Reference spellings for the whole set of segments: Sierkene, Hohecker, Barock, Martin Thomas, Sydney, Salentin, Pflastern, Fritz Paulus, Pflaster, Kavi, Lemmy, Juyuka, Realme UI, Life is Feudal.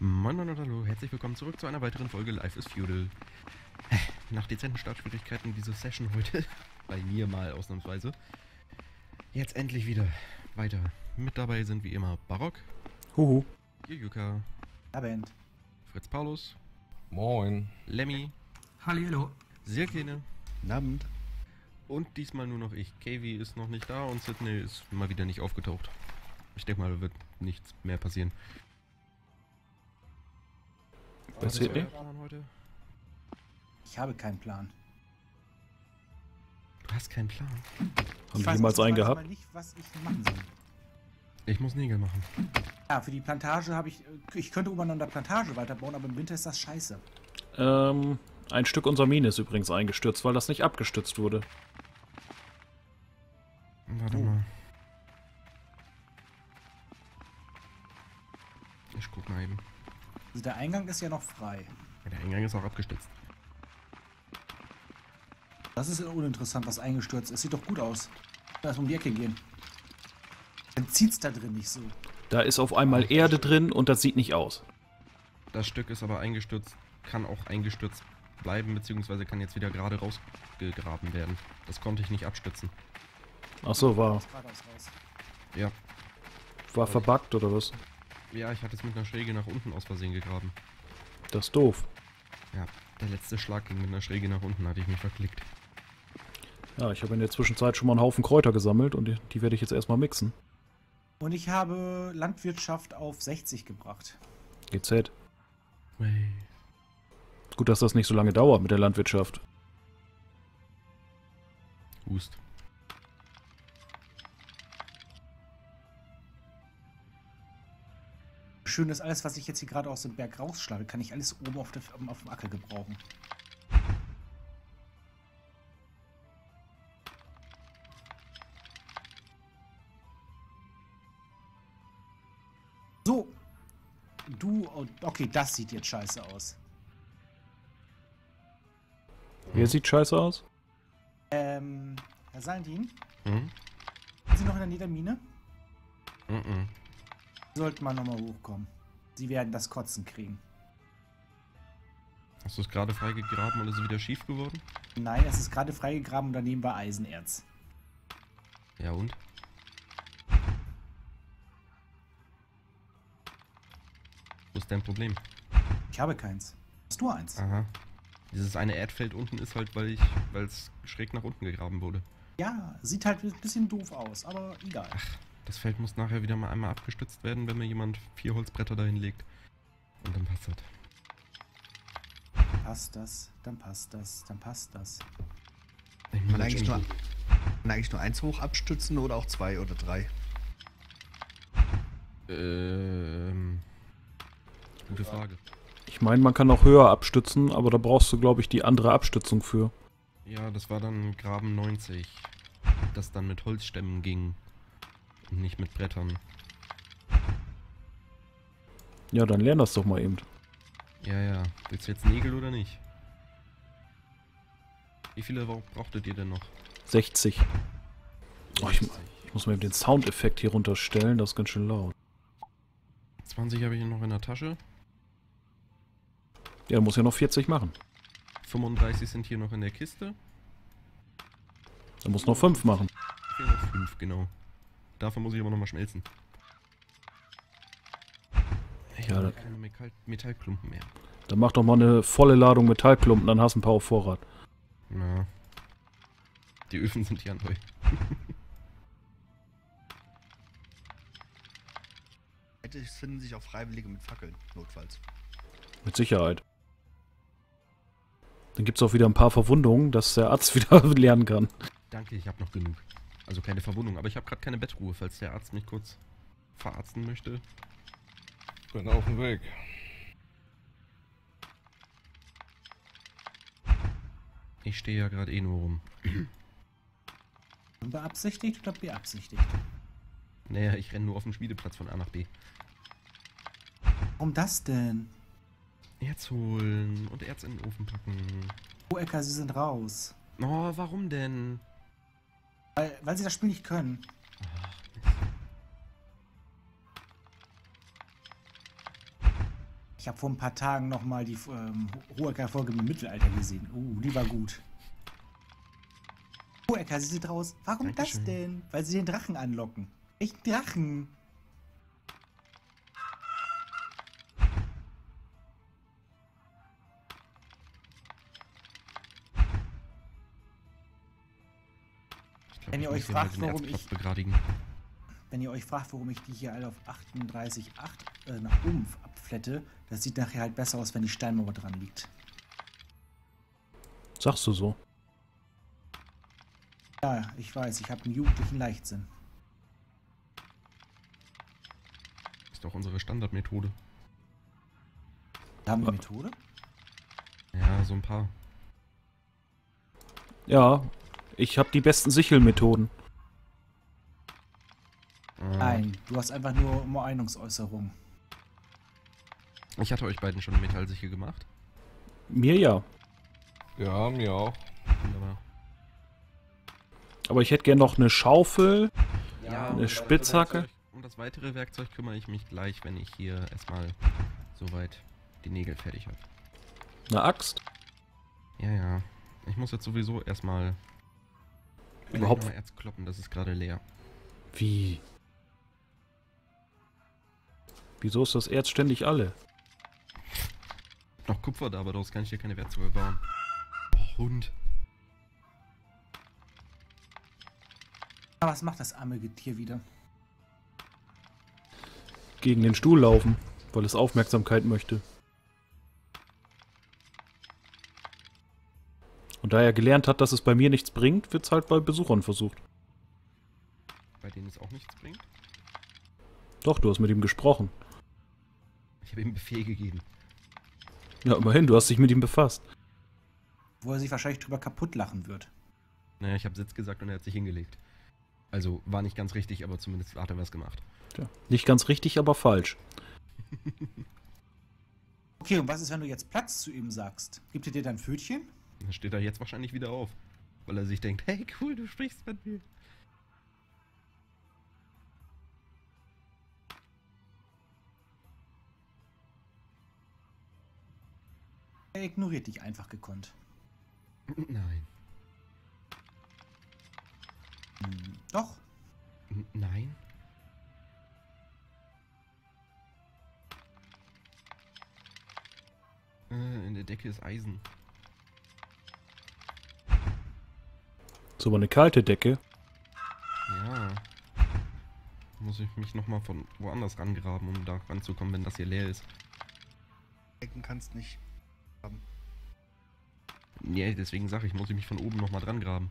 Moin Moin und Hallo, herzlich willkommen zurück zu einer weiteren Folge Life is Feudal. Nach dezenten Startschwierigkeiten diese Session heute, bei mir mal ausnahmsweise, jetzt endlich wieder weiter. Mit dabei sind wie immer Barock, Huhu, Juyuka, Abend, Fritz Paulus, Moin, Lemmy, Hallihallo, Sierkene, Abend, und diesmal nur noch ich. Kavi ist noch nicht da und Sydney ist mal wieder nicht aufgetaucht. Ich denke mal, da wird nichts mehr passieren. Was ist der Plan heute? Ich habe keinen Plan. Du hast keinen Plan? Haben wir jemals einen gehabt? Ich weiß nicht, was ich machen soll. Ich muss Nägel machen. Ja, für die Plantage habe ich... Ich könnte oben an der Plantage weiterbauen, aber im Winter ist das scheiße. Ein Stück unserer Mine ist übrigens eingestürzt, weil das nicht abgestützt wurde. Warte mal. Ich guck mal eben. Also der Eingang ist ja noch frei. Ja, der Eingang ist auch abgestützt. Das ist uninteressant, was eingestürzt ist. Sieht doch gut aus. Lass um die Ecke gehen. Dann zieht's da drin nicht so. Da ist auf einmal Erde drin und das sieht nicht aus. Das Stück ist aber eingestürzt, kann auch eingestürzt bleiben, beziehungsweise kann jetzt wieder gerade rausgegraben werden. Das konnte ich nicht abstützen. Ach so, war... Ja. War verbuggt oder was? Ja, ich hatte es mit einer Schräge nach unten aus Versehen gegraben. Das ist doof. Ja, der letzte Schlag ging mit einer Schräge nach unten, hatte ich mich verklickt. Ja, ich habe in der Zwischenzeit schon mal einen Haufen Kräuter gesammelt und die werde ich jetzt erstmal mixen. Und ich habe Landwirtschaft auf 60 gebracht. GZ. Hey. Gut, dass das nicht so lange dauert mit der Landwirtschaft. Hust. Schön ist, alles, was ich jetzt hier gerade aus dem Berg rausschlage, kann ich alles oben auf dem Acker gebrauchen. So. Du und... Okay, das sieht jetzt scheiße aus. Wer sieht scheiße aus? Herr Salentin? Hm? Sind Sie noch in der Niedermine? Mhm. Sollten wir nochmal hochkommen. Sie werden das Kotzen kriegen. Hast du es gerade freigegraben und ist es wieder schief geworden? Nein, es ist gerade freigegraben und daneben war Eisenerz. Ja und? Wo ist dein Problem? Ich habe keins. Hast du eins? Aha. Dieses eine Erdfeld unten ist halt, weil es schräg nach unten gegraben wurde. Ja, sieht halt ein bisschen doof aus, aber egal. Ach. Das Feld muss nachher wieder mal einmal abgestützt werden, wenn mir jemand 4 Holzbretter dahin legt. Und dann passt das. Passt das, dann passt das, dann passt das. Ich kann eigentlich nur 1 hoch abstützen oder auch 2 oder 3? Gute Frage. Ich meine, man kann auch höher abstützen, aber da brauchst du, glaube ich, die andere Abstützung für. Ja, das war dann Graben 90. Das dann mit Holzstämmen ging. Nicht mit Brettern. Ja, dann lern das doch mal eben. Ja, ja. Willst du jetzt Nägel oder nicht? Wie viele brauchtet ihr denn noch? 60. Oh, ich muss mir eben den Soundeffekt hier runterstellen, das ist ganz schön laut. 20 habe ich noch in der Tasche. Ja, muss ja noch 40 machen. 35 sind hier noch in der Kiste. Dann muss noch 5 machen. Hier noch 5, genau. Dafür muss ich aber nochmal schmelzen. Ich habe keine Metallklumpen mehr. Dann mach doch mal eine volle Ladung Metallklumpen, dann hast du ein paar auf Vorrat. Na. Die Öfen sind hier neu. Es finden sich auch Freiwillige mit Fackeln, notfalls. Mit Sicherheit. Dann gibt es auch wieder ein paar Verwundungen, dass der Arzt wieder lernen kann. Danke, ich habe noch genug. Also keine Verwundung, aber ich habe gerade keine Bettruhe, falls der Arzt mich kurz verarzten möchte. Bin auf dem Weg. Ich stehe ja gerade eh nur rum. Unbeabsichtigt oder beabsichtigt? Naja, ich renne nur auf dem Spielplatz von A nach B. Warum das denn? Erz holen und Erz in den Ofen packen. Hohecker, Sie sind raus. Oh, warum denn? Weil sie das Spiel nicht können. Ach, Mist. Ich habe vor ein paar Tagen nochmal die Hohecker-Folge im Mittelalter gesehen. Oh, die war gut. Hohecker, sie sieht raus. Warum Dankeschön. Das denn? Weil sie den Drachen anlocken. Echt Drachen. Wenn ihr euch fragt, warum ich... Wenn ihr euch fragt, warum ich die hier alle auf 38,8 nach oben abflette, das sieht nachher halt besser aus, wenn die Steinmauer dran liegt. Sagst du so? Ja, ich weiß, ich habe einen jugendlichen Leichtsinn. Ist doch unsere Standardmethode. Haben wir eine Methode? Ja, so ein paar. Ja. Ich habe die besten Sichelmethoden. Nein, du hast einfach nur Meinungsäußerung. Ich hatte euch beiden schon Metallsichel gemacht. Mir ja. Ja, mir auch. Wunderbar. Aber ich hätte gerne noch eine Schaufel, ja, eine Spitzhacke. Um das weitere Werkzeug kümmere ich mich gleich, wenn ich hier erstmal soweit die Nägel fertig habe. Eine Axt? Ja, ja. Ich muss jetzt sowieso erstmal... Überhaupt Erz kloppen, das ist gerade leer. Wie? Wieso ist das Erz ständig alle? Noch Kupfer da, aber daraus kann ich hier keine Werkzeuge bauen. Oh, Hund. Aber was macht das arme Getier wieder? Gegen den Stuhl laufen, weil es Aufmerksamkeit möchte. Und da er gelernt hat, dass es bei mir nichts bringt, wird es halt bei Besuchern versucht. Bei denen es auch nichts bringt? Doch, du hast mit ihm gesprochen. Ich habe ihm Befehl gegeben. Ja, immerhin, du hast dich mit ihm befasst. Wo er sich wahrscheinlich drüber kaputt lachen wird. Naja, ich habe Sitz gesagt und er hat sich hingelegt. Also, war nicht ganz richtig, aber zumindest hat er was gemacht. Tja, nicht ganz richtig, aber falsch. Okay, und was ist, wenn du jetzt Platz zu ihm sagst? Gibt er dir dann Pfötchen? Dann steht er jetzt wahrscheinlich wieder auf, weil er sich denkt, hey cool, du sprichst mit mir. Er ignoriert dich einfach gekonnt. Nein. Doch. Nein. In der Decke ist Eisen. Aber eine kalte Decke. Ja. Muss ich mich nochmal von woanders rangraben, um da ranzukommen, wenn das hier leer ist. Decken kannst nicht haben. Nee, deswegen sage ich, muss ich mich von oben nochmal dran graben.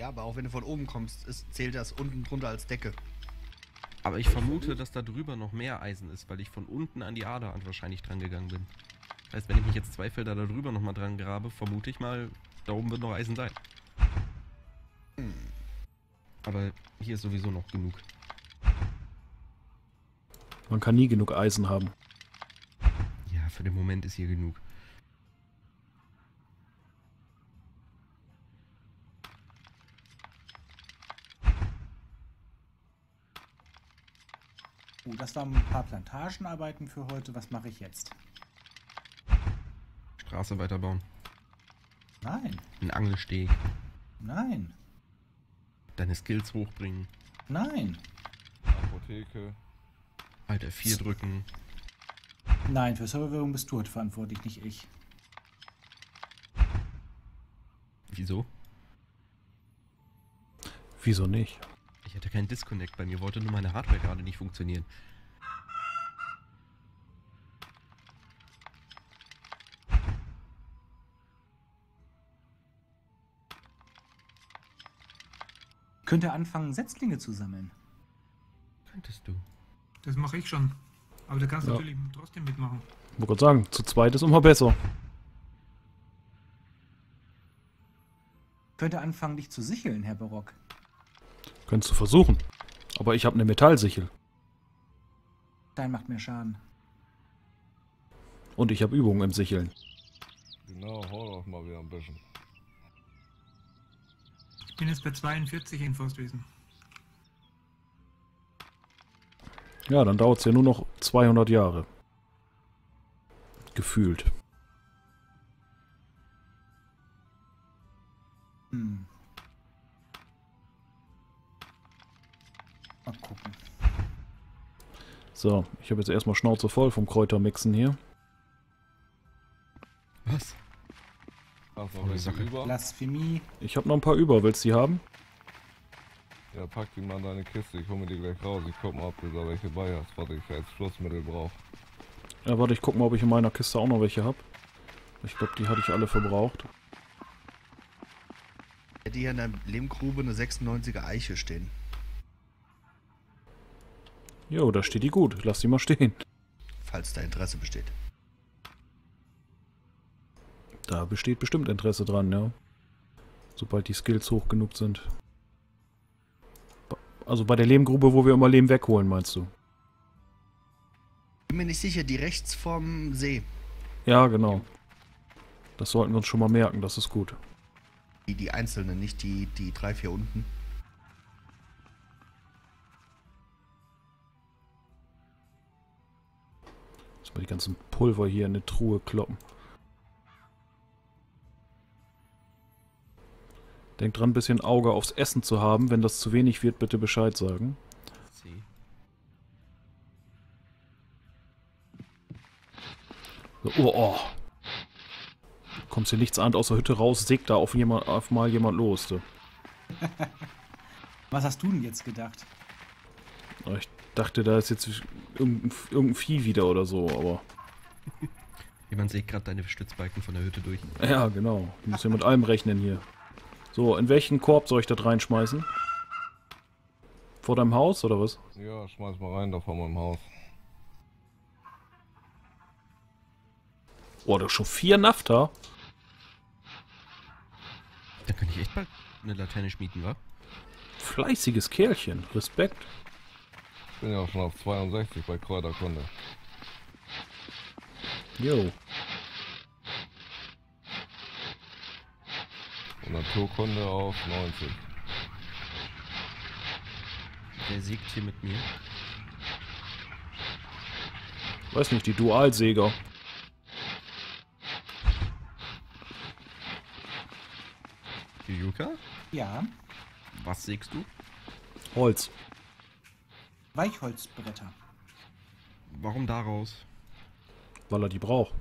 Ja, aber auch wenn du von oben kommst, zählt das unten drunter als Decke. Aber ich vermute, dass da drüber noch mehr Eisen ist, weil ich von unten an die Ader wahrscheinlich dran gegangen bin. Das heißt, wenn ich mich jetzt zwei Felder da drüber nochmal dran grabe, vermute ich mal, da oben wird noch Eisen sein. Aber hier ist sowieso noch genug. Man kann nie genug Eisen haben. Ja, für den Moment ist hier genug. Oh, das waren ein paar Plantagenarbeiten für heute. Was mache ich jetzt? Straße weiterbauen. Nein. Ein Angelsteg. Nein. Deine Skills hochbringen. Nein. Apotheke. Alter, 4 drücken. Nein, für Serverwirrung bist du halt verantwortlich, nicht ich. Wieso? Wieso nicht? Ich hatte keinen Disconnect, bei mir wollte nur meine Hardware gerade nicht funktionieren. Könnte anfangen, Setzlinge zu sammeln. Könntest du. Das mache ich schon. Aber da kannst du natürlich trotzdem mitmachen. Ich wollte gerade sagen, zu zweit ist immer besser. Könnte anfangen, dich zu sicheln, Herr Barock. Könntest du versuchen. Aber ich habe eine Metallsichel. Stein macht mehr Schaden. Und ich habe Übungen im Sicheln. Genau, hau doch mal wieder ein bisschen. Ich bin jetzt bei 42 im Forstwesen. Ja, dann dauert es ja nur noch 200 Jahre. gefühlt. Hm. Mal gucken. So, ich habe jetzt erstmal Schnauze voll vom Kräutermixen hier. Was? Blasphemie. Ich habe noch ein paar über, willst du die haben? Ja, pack die mal in deine Kiste, ich hole mir die gleich raus. Ich guck mal, ob du da welche bei hast. Warte, ich werde jetzt Schlussmittel brauchen. Ja, warte, ich guck mal, ob ich in meiner Kiste auch noch welche habe. Ich glaube, die hatte ich alle verbraucht. Ich hätte hier in der Lehmgrube eine 96er Eiche stehen. Jo, da steht die gut. Lass die mal stehen. Falls da Interesse besteht. Da besteht bestimmt Interesse dran, ja. Sobald die Skills hoch genug sind. Also bei der Lehmgrube, wo wir immer Lehm wegholen, meinst du? Bin mir nicht sicher, die rechts vom See. Ja, genau. Das sollten wir uns schon mal merken, das ist gut. Die einzelnen, nicht die 3, 4 unten. Jetzt mal die ganzen Pulver hier in eine Truhe kloppen. Denkt dran, ein bisschen Auge aufs Essen zu haben. Wenn das zu wenig wird, bitte Bescheid sagen. So, oh. Kommst hier nichts an, aus der Hütte raus, sägt da auf mal jemand los. So. Was hast du denn jetzt gedacht? Ich dachte, da ist jetzt irgendein Vieh wieder oder so, aber... Jemand sägt gerade deine Stützbalken von der Hütte durch. Ja, genau. Du musst ja mit allem rechnen hier. So, in welchen Korb soll ich das reinschmeißen? Vor deinem Haus, oder was? Ja, schmeiß mal rein, da vor meinem Haus. Boah, da ist schon 4 Nafta. Da kann ich echt mal eine Laterne schmieden, wa? Fleißiges Kerlchen, Respekt. Ich bin ja auch schon auf 62 bei Kräuterkunde. Jo. Naturkunde auf 90. Der siegt hier mit mir. Weiß nicht, die Dualsäger. Juyuka? Ja. Was sägst du? Holz. Weichholzbretter. Warum daraus? Weil er die braucht.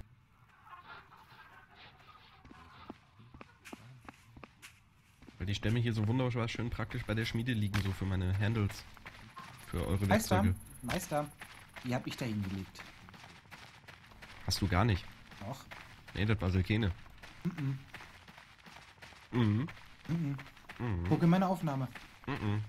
Die Stämme hier so wunderbar schön praktisch bei der Schmiede liegen, so für meine Handles. Für eure Werkzeuge. Meister, die hab ich da hingelegt. Hast du gar nicht? Doch. Nee, das war Sierkene. Mhm. Mhm. Mhm. Mhm. Guck in meine Aufnahme. Mhm.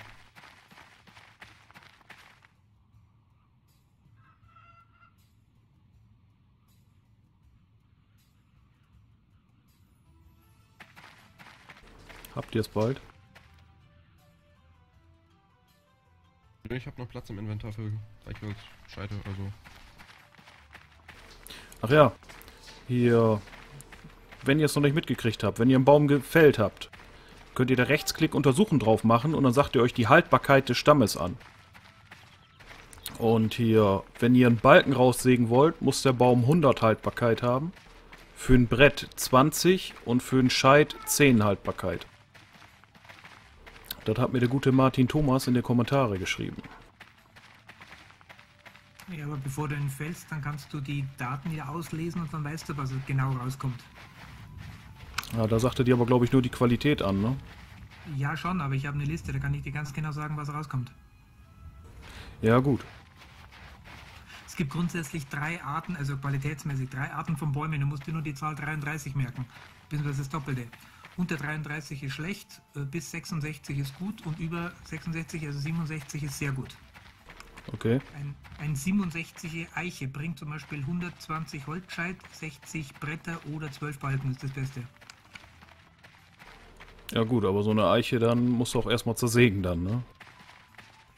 Habt ihr es bald? Ich habe noch Platz im Inventar für Eichholz, Scheite, also. Ach ja, hier, wenn ihr es noch nicht mitgekriegt habt, wenn ihr einen Baum gefällt habt, könnt ihr da Rechtsklick Untersuchen drauf machen und dann sagt ihr euch die Haltbarkeit des Stammes an. Und hier, wenn ihr einen Balken raussägen wollt, muss der Baum 100 Haltbarkeit haben, für ein Brett 20 und für einen Scheit 10 Haltbarkeit. Das hat mir der gute Martin Thomas in die Kommentare geschrieben. Ja, aber bevor du ihn fällst, dann kannst du die Daten hier auslesen und dann weißt du, was genau rauskommt. Ja, da sagte dir aber, glaube ich, nur die Qualität an, ne? Ja, schon, aber ich habe eine Liste, da kann ich dir ganz genau sagen, was rauskommt. Ja, gut. Es gibt grundsätzlich 3 Arten, also qualitätsmäßig 3 Arten von Bäumen. Du musst dir nur die Zahl 33 merken, bzw. das Doppelte. Unter 33 ist schlecht, bis 66 ist gut und über 66, also 67 ist sehr gut. Okay. Ein 67er Eiche bringt zum Beispiel 120 Holzscheit, 60 Bretter oder 12 Balken ist das Beste. Ja gut, aber so eine Eiche dann musst du auch erstmal zersägen dann, ne?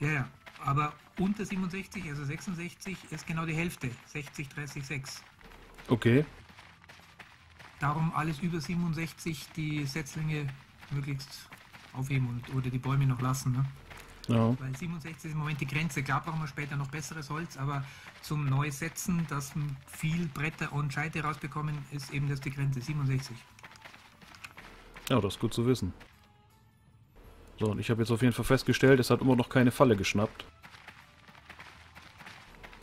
Ja, ja, aber unter 67, also 66, ist genau die Hälfte, 60, 30, 6. Okay. Darum alles über 67 die Setzlinge möglichst aufheben oder die Bäume noch lassen. Ne? Ja. Weil 67 ist im Moment die Grenze. Klar brauchen wir später noch besseres Holz, aber zum Neusetzen, dass viel Bretter und Scheite rausbekommen, ist eben das die Grenze, 67. Ja, das ist gut zu wissen. So, und ich habe jetzt auf jeden Fall festgestellt, es hat immer noch keine Falle geschnappt.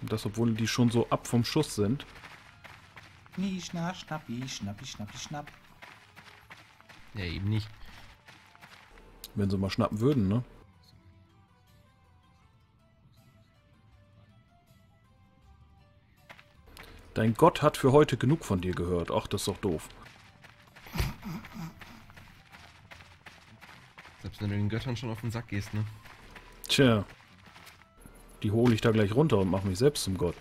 Und das, obwohl die schon so ab vom Schuss sind. Nie, schnapp, schnappi, schnappi, schnappi, schnapp. Ja, eben nicht. Wenn sie mal schnappen würden, ne? Dein Gott hat für heute genug von dir gehört. Ach, das ist doch doof. Selbst wenn du den Göttern schon auf den Sack gehst, ne? Tja. Die hole ich da gleich runter und mache mich selbst zum Gott.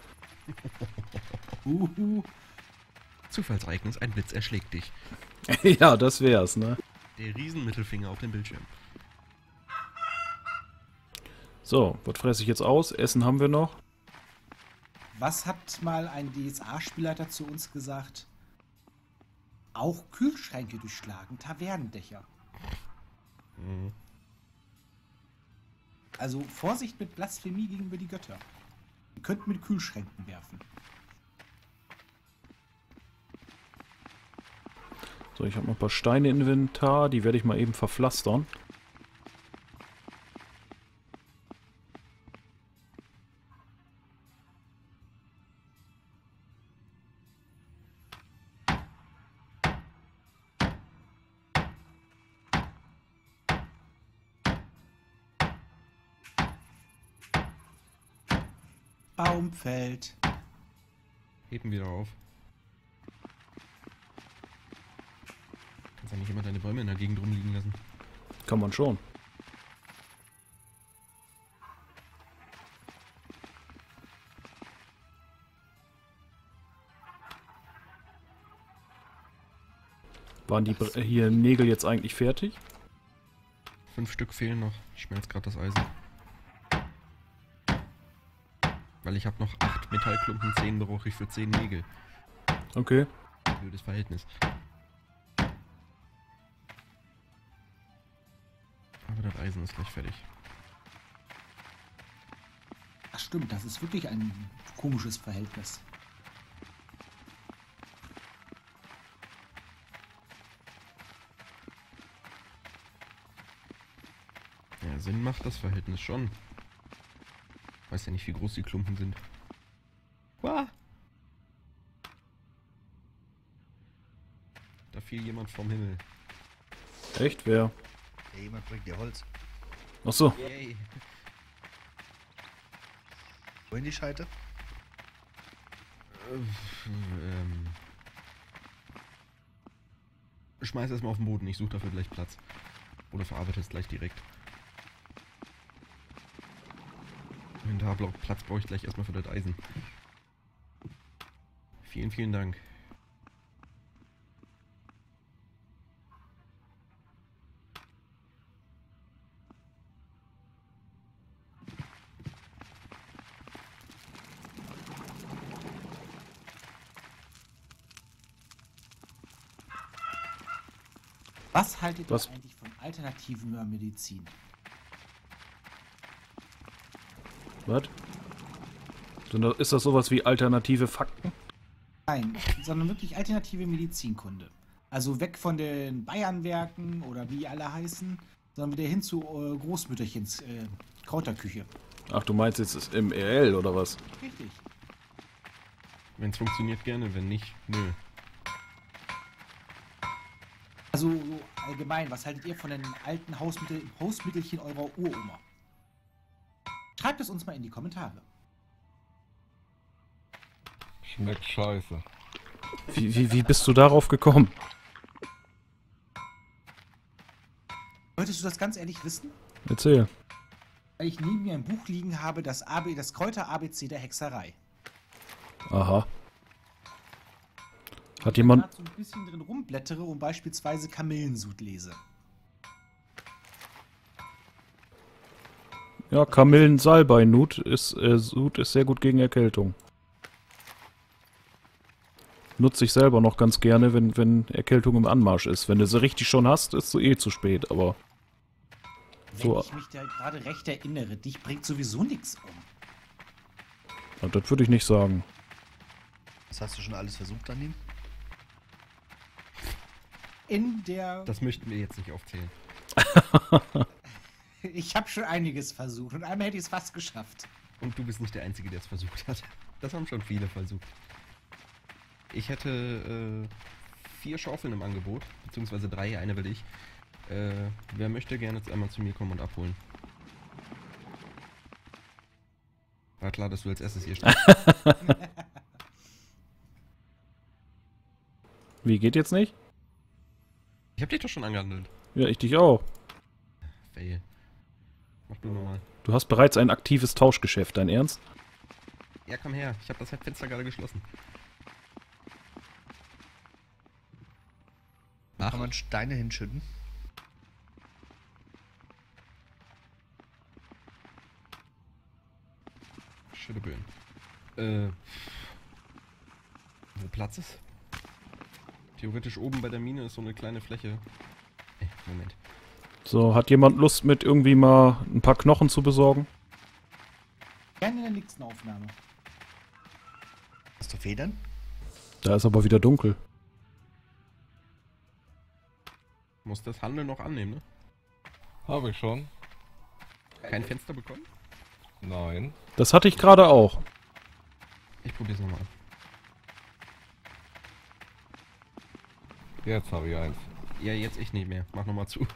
Zufallsereignis, ein Blitz erschlägt dich. Ja, das wär's, ne? Der Riesenmittelfinger auf dem Bildschirm. So, was fresse ich jetzt aus? Essen haben wir noch. Was hat mal ein DSA-Spieler dazu uns gesagt? Auch Kühlschränke durchschlagen, Tavernendächer. Mhm. Also Vorsicht mit Blasphemie gegenüber die Götter. Ihr könnt mit Kühlschränken werfen. So, ich habe noch ein paar Steine im Inventar, die werde ich mal eben verpflastern. Baum fällt. Heben wieder auf. Kannst ja nicht immer deine Bäume in der Gegend rumliegen lassen. Kann man schon. Waren die hier Nägel jetzt eigentlich fertig? 5 Stück fehlen noch. Ich schmelze gerade das Eisen. Weil ich habe noch 8 Metallklumpen, 10 brauche ich für 10 Nägel. Okay. Blödes Verhältnis. Aber das Eisen ist gleich fertig. Ach stimmt, das ist wirklich ein komisches Verhältnis. Ja, Sinn macht das Verhältnis schon. Weiß ja nicht, wie groß die Klumpen sind. Wow. Da fiel jemand vom Himmel. Echt? Wer? Ja, jemand bringt dir Holz. Ach so. Yay. Wohin die Scheite? Schmeiß erstmal auf den Boden, ich suche dafür gleich Platz. Oder verarbeite es gleich direkt. Platz brauche ich gleich erstmal für das Eisen. Vielen, vielen Dank. Was haltet ihr eigentlich von alternativer Medizin? Was? Ist das sowas wie alternative Fakten? Nein, sondern wirklich alternative Medizinkunde. Also weg von den Bayernwerken oder wie alle heißen, sondern wieder hin zu Großmütterchens Kräuterküche. Ach, du meinst jetzt im RL oder was? Richtig. Wenn es funktioniert, gerne, wenn nicht, nö. Also so allgemein, was haltet ihr von den alten Hausmittelchen eurer Uroma? Schreibt es uns mal in die Kommentare. Schmeckt scheiße. Wie bist du darauf gekommen? Wolltest du das ganz ehrlich wissen? Erzähl. Weil ich neben mir ein Buch liegen habe, das Kräuter-ABC der Hexerei. Aha. Hat jemand... Ich so ein bisschen drin rumblättere und beispielsweise Kamillensud lese. Ja, Kamillensalbei-Nut ist sehr gut gegen Erkältung. Nutze ich selber noch ganz gerne, wenn Erkältung im Anmarsch ist. Wenn du sie richtig schon hast, ist so eh zu spät, aber... Wenn ich mich da gerade recht erinnere, dich bringt sowieso nichts um. Ja, das würde ich nicht sagen. Das hast du schon alles versucht an ihm? In der... Das möchten wir jetzt nicht aufzählen. Ich habe schon einiges versucht und einmal hätte ich es fast geschafft. Und du bist nicht der Einzige, der es versucht hat. Das haben schon viele versucht. Ich hätte 4 Schaufeln im Angebot, beziehungsweise 3, eine will ich. Wer möchte gerne jetzt einmal zu mir kommen und abholen? War klar, dass du als erstes hier stehst. Wie, geht jetzt nicht? Ich hab dich doch schon angehandelt. Ja, ich dich auch. Fail. Mach du nochmal. Du hast bereits ein aktives Tauschgeschäft, dein Ernst? Ja, komm her. Ich habe das Fenster gerade geschlossen. Mach. Kann man Steine hinschütten? Schöne Böen. Wo Platz ist? Theoretisch oben bei der Mine ist so eine kleine Fläche. Moment. So, hat jemand Lust mit irgendwie mal ein paar Knochen zu besorgen? Gerne in der nächsten Aufnahme. Hast du Federn? Da ist aber wieder dunkel. Muss das Handeln noch annehmen, ne? Habe ich schon. Kein Fenster bekommen? Nein. Das hatte ich gerade auch. Ich probier's nochmal. Jetzt habe ich eins. Ja, jetzt ich nicht mehr. Mach nochmal zu.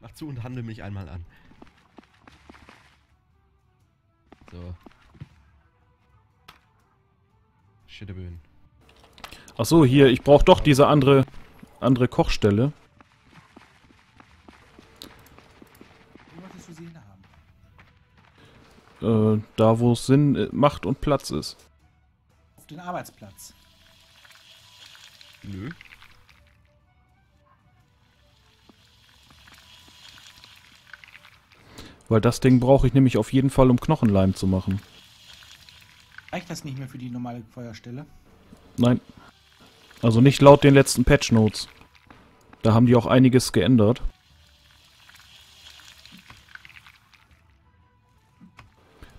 Mach zu und handle mich einmal an. So. Schitteböen. Achso, hier. Ich brauche doch diese andere Kochstelle. Wo wolltest du sie hinhaben? Da, wo es Sinn macht und Platz ist. Auf den Arbeitsplatz. Nö. Weil das Ding brauche ich nämlich auf jeden Fall, um Knochenleim zu machen. Reicht das nicht mehr für die normale Feuerstelle? Nein. Also nicht laut den letzten Patchnotes. Da haben die auch einiges geändert.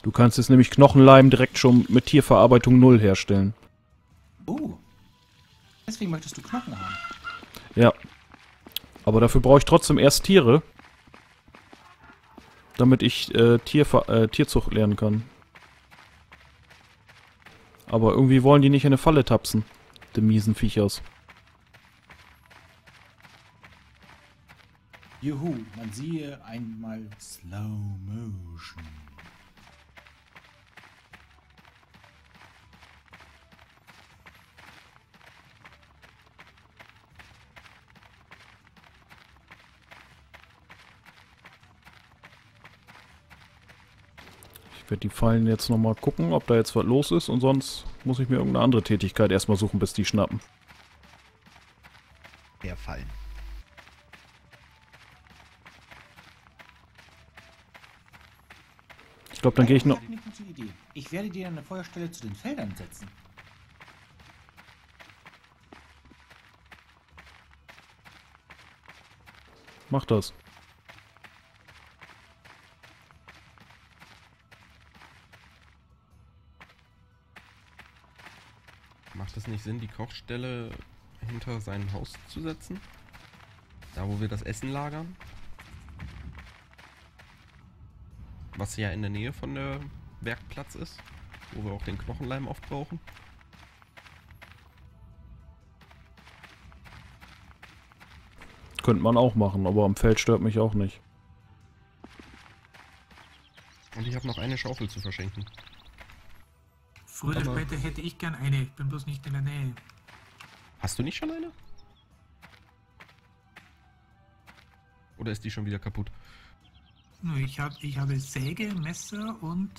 Du kannst jetzt nämlich Knochenleim direkt schon mit Tierverarbeitung 0 herstellen. Oh. Deswegen möchtest du Knochen haben. Ja. Aber dafür brauche ich trotzdem erst Tiere. Damit ich Tierzucht lernen kann. Aber irgendwie wollen die nicht in eine Falle tapsen, die miesen Viechers. Juhu, man siehe einmal Slow Motion. Ich werde die Fallen jetzt nochmal gucken, ob da jetzt was los ist, und sonst muss ich mir irgendeine andere Tätigkeit erstmal suchen, bis die schnappen. Der Fallen. Ich glaube, dann gehe ich noch... Das ist eine gute Idee. Ich werde dir eine Feuerstelle zu den Feldern setzen. Mach das. Macht es nicht Sinn, die Kochstelle hinter sein Haus zu setzen? Da, wo wir das Essen lagern? Was ja in der Nähe von der Werkplatz ist, wo wir auch den Knochenleim oft brauchen. Könnte man auch machen, aber am Feld stört mich auch nicht. Und ich habe noch eine Schaufel zu verschenken. Früher oder später hätte ich gern eine, ich bin bloß nicht in der Nähe. Hast du nicht schon eine? Oder ist die schon wieder kaputt? Ich habe Säge, Messer und...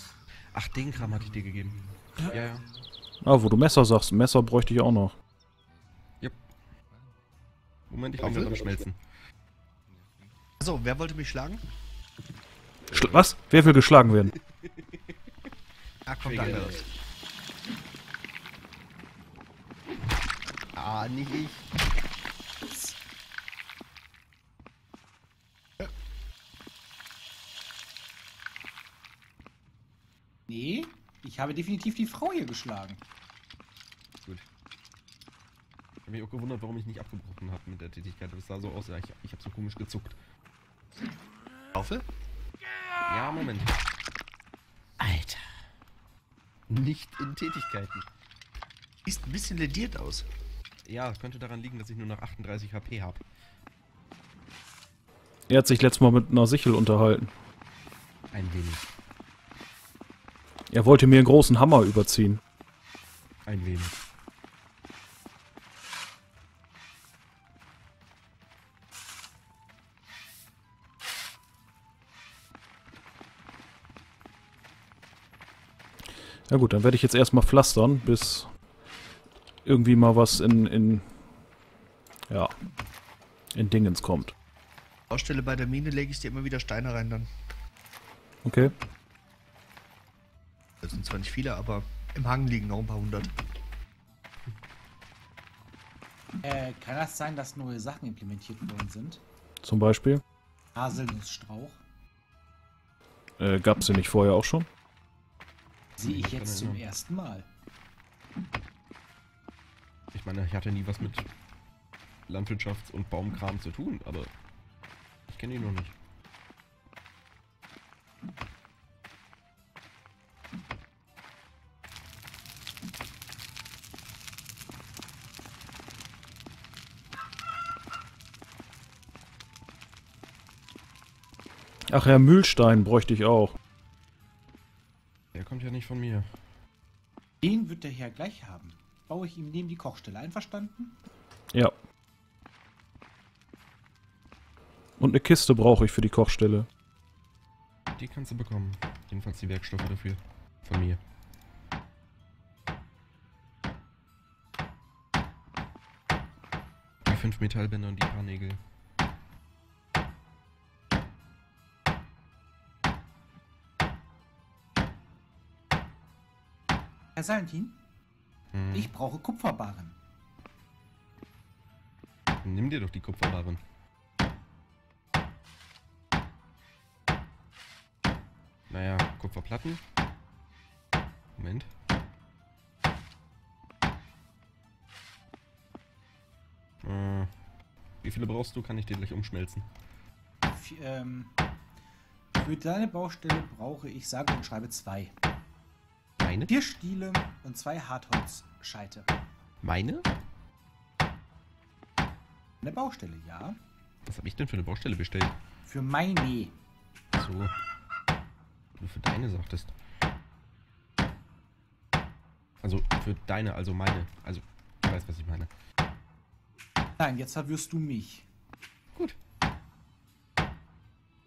Ach, den Kram hatte ich dir gegeben. Ja, ja. Ah, wo du Messer sagst, Messer bräuchte ich auch noch. Ja. Moment, ich bin gerade am Schmelzen. Achso, wer wollte mich schlagen? Was? Wer will geschlagen werden? Ah, kommt da einer. Ah, nicht ich. Nee, ich habe definitiv die Frau hier geschlagen. Gut. Ich habe mich auch gewundert, warum ich nicht abgebrochen habe mit der Tätigkeit. Das sah so aus, ja, ich habe so komisch gezuckt. Laufe? Ja, Moment. Alter. Nicht in Tätigkeiten. Sieht ein bisschen lediert aus. Ja, könnte daran liegen, dass ich nur noch 38 HP habe. Er hat sich letztes Mal mit einer Sichel unterhalten. Ein wenig. Er wollte mir einen großen Hammer überziehen. Ein wenig. Na gut, dann werde ich jetzt erstmal pflastern, bis irgendwie mal was in Dingens kommt. Baustelle bei der Mine lege ich dir immer wieder Steine rein dann. Okay. Das sind zwar nicht viele, aber im Hang liegen noch ein paar hundert. Kann das sein, dass neue Sachen implementiert worden sind? Zum Beispiel? Haselnussstrauch. Gab's den nicht vorher auch schon? Sehe ich jetzt zum ersten Mal. Ich meine, ich hatte nie was mit Landwirtschafts- und Baumkram zu tun, aber ich kenne ihn noch nicht. Ach, Herr Mühlstein bräuchte ich auch. Der kommt ja nicht von mir. Den wird der Herr gleich haben. Baue ich ihm neben die Kochstelle. Einverstanden? Ja. Und eine Kiste brauche ich für die Kochstelle. Die kannst du bekommen. Jedenfalls die Werkstoffe dafür. Von mir. Die 5 Metallbänder und die paar Nägel. Herr Salentin, ich brauche Kupferbarren. Nimm dir doch die Kupferbarren. Naja, Kupferplatten. Moment. Wie viele brauchst du? Kann ich dir gleich umschmelzen? Für deine Baustelle brauche ich, sage und schreibe, 2. Meine? 4 Stiele und 2 Hartholzscheite. Meine? Eine Baustelle, ja. Was habe ich denn für eine Baustelle bestellt? Für meine. So. Nur für deine sagtest. Also für deine, also meine. Also, du weißt, was ich meine. Nein, jetzt verwirrst du mich. Gut.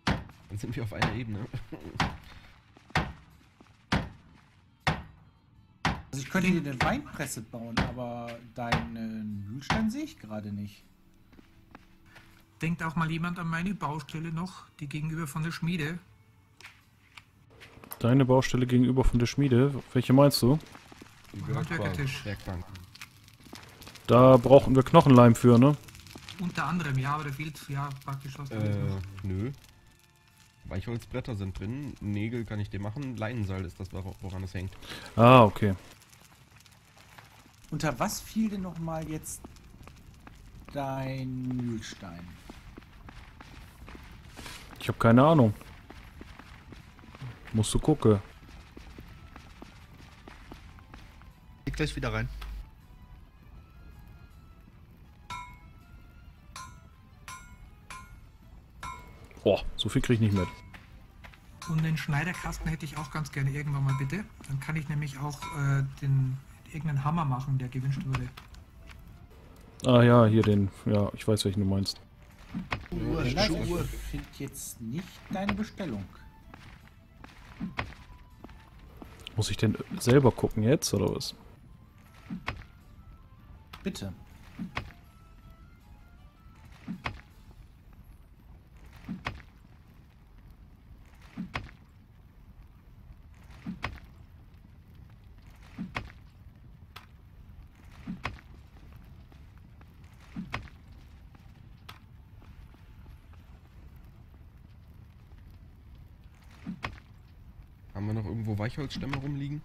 Dann sind wir auf einer Ebene. Also ich könnte dir eine Weinpresse bauen, aber deinen Mühlstein sehe ich gerade nicht. Denkt auch mal jemand an meine Baustelle noch, die gegenüber von der Schmiede? Deine Baustelle gegenüber von der Schmiede? Welche meinst du? Die Werkbank. Da brauchen wir Knochenleim für, ne? Unter anderem, ja, aber da fehlt ja praktisch was. Nö. Weichholzblätter sind drin, Nägel kann ich dir machen, Leinenseil ist das, woran es hängt. Ah, okay. Unter was fiel denn nochmal jetzt dein Mühlstein? Ich habe keine Ahnung. Musst du gucken. Geht gleich wieder rein. Boah, so viel krieg ich nicht mit. Und den Schneiderkasten hätte ich auch ganz gerne irgendwann mal, bitte. Dann kann ich nämlich auch irgendeinen Hammer machen, der gewünscht wurde. Ah ja, hier den. Ja, ich weiß, welchen du meinst. Ich finde jetzt nicht deine Bestellung. Muss ich denn selber gucken jetzt, oder was? Bitte. irgendwo Weichholzstämme rumliegen?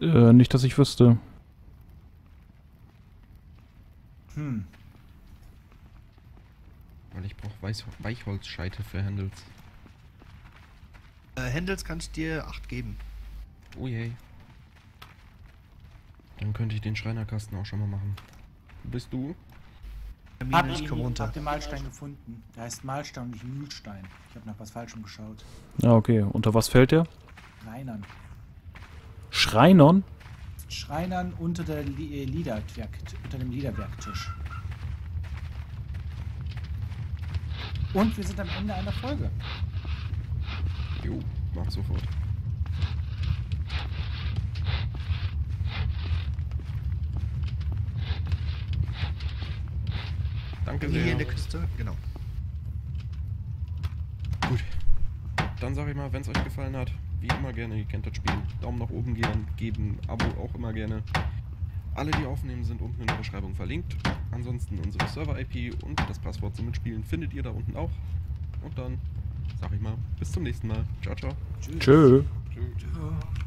Nicht, dass ich wüsste. Hm. Weil ich brauche Weichholzscheite für Handels. Handels kann ich dir 8 geben. Oh je. Dann könnte ich den Schreinerkasten auch schon mal machen. Wo bist du? Ich hab den Mahlstein gefunden. Der heißt Mahlstein und nicht Mühlstein. Ich habe nach was Falschem geschaut. Ah, okay. Unter was fällt der? Schreinern. Schreinern? Schreinern unter der unter dem Liederwerktisch. Und wir sind am Ende einer Folge. Jo, mach sofort. Danke sehr. Hier in der Küste, genau. Gut. Dann sag ich mal, wenn es euch gefallen hat, wie immer gerne, ihr kennt das Spiel. Daumen nach oben geben, Abo auch immer gerne. Alle, die aufnehmen, sind unten in der Beschreibung verlinkt. Ansonsten unsere Server-IP und das Passwort zum Mitspielen findet ihr da unten auch. Und dann sag ich mal, bis zum nächsten Mal. Ciao, ciao. Tschüss. Tschö. Tschö.